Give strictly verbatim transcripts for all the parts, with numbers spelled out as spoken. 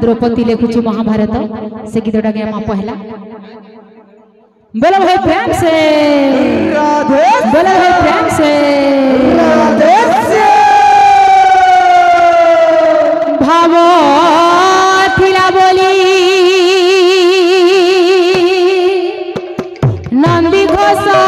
द्रौपदी लेखुची महाभारत से गीतटा गे मां पहला बोलो भाई प्रेम से राधे बोलो भाई प्रेम से राधे से भावो थिला बोली नंदी घोषा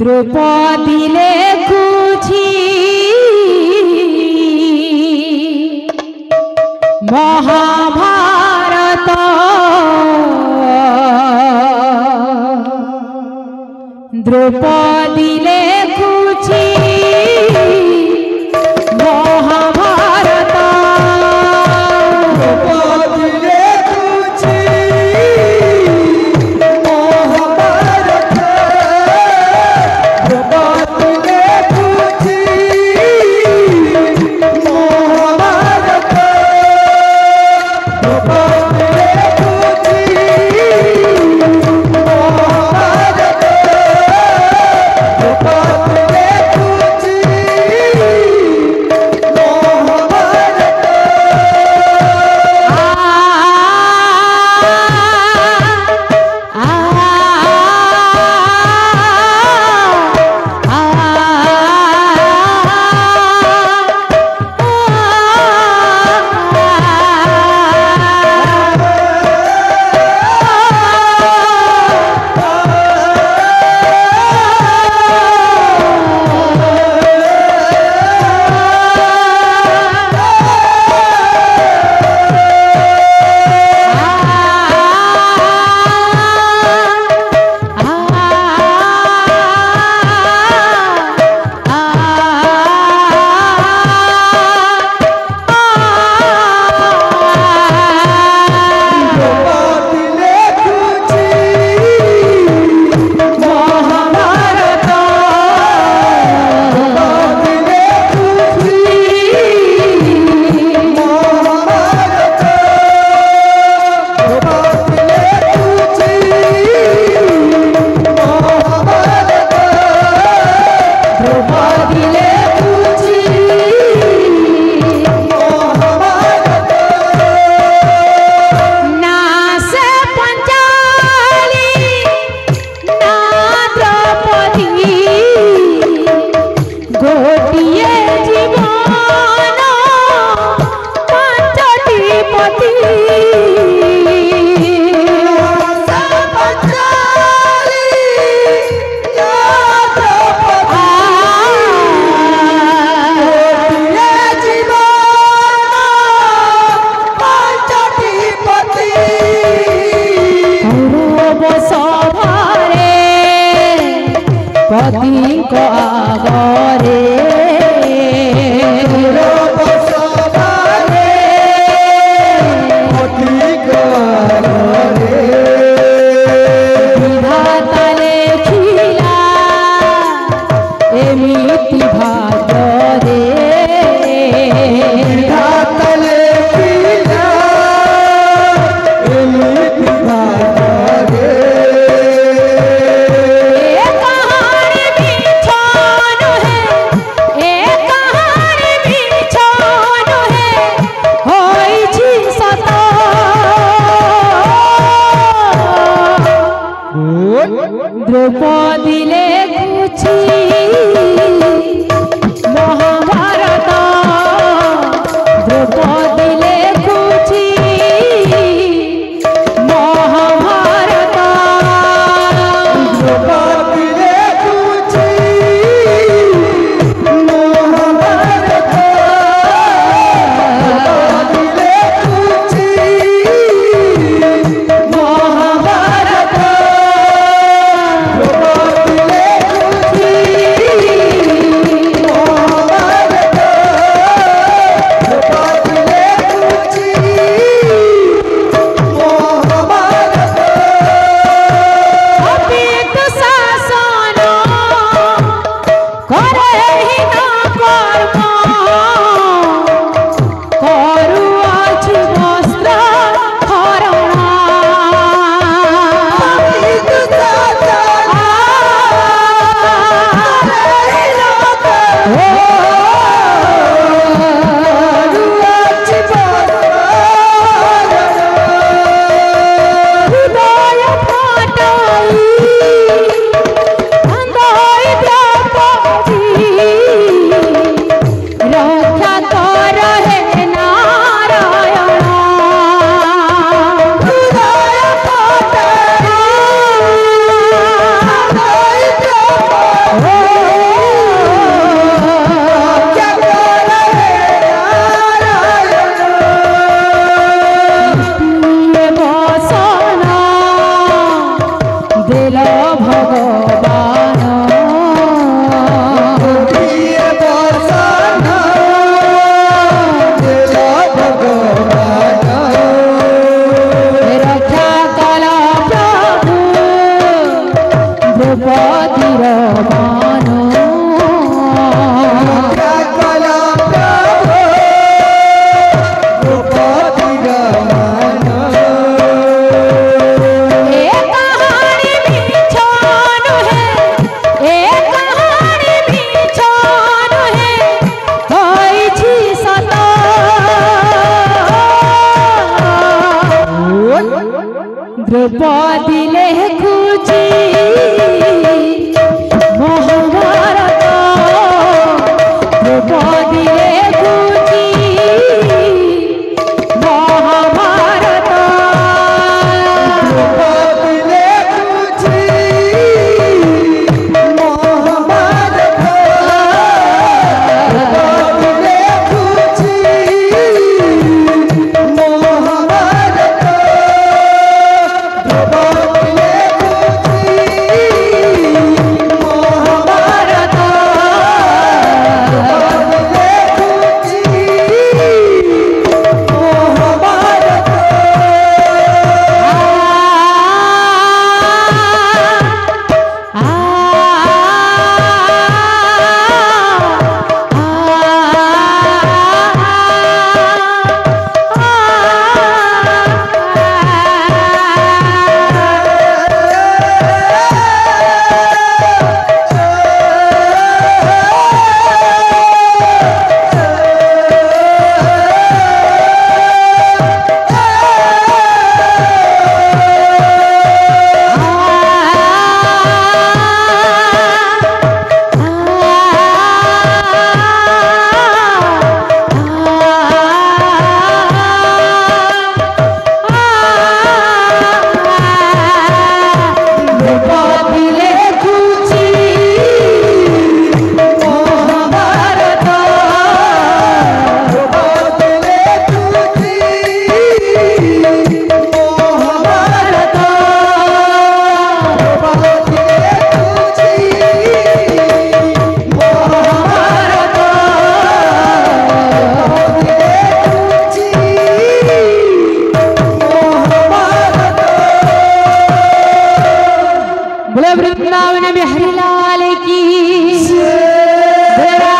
द्रौपदी ले कुछी महाभारत द्रौपदी ले कुछी भाई।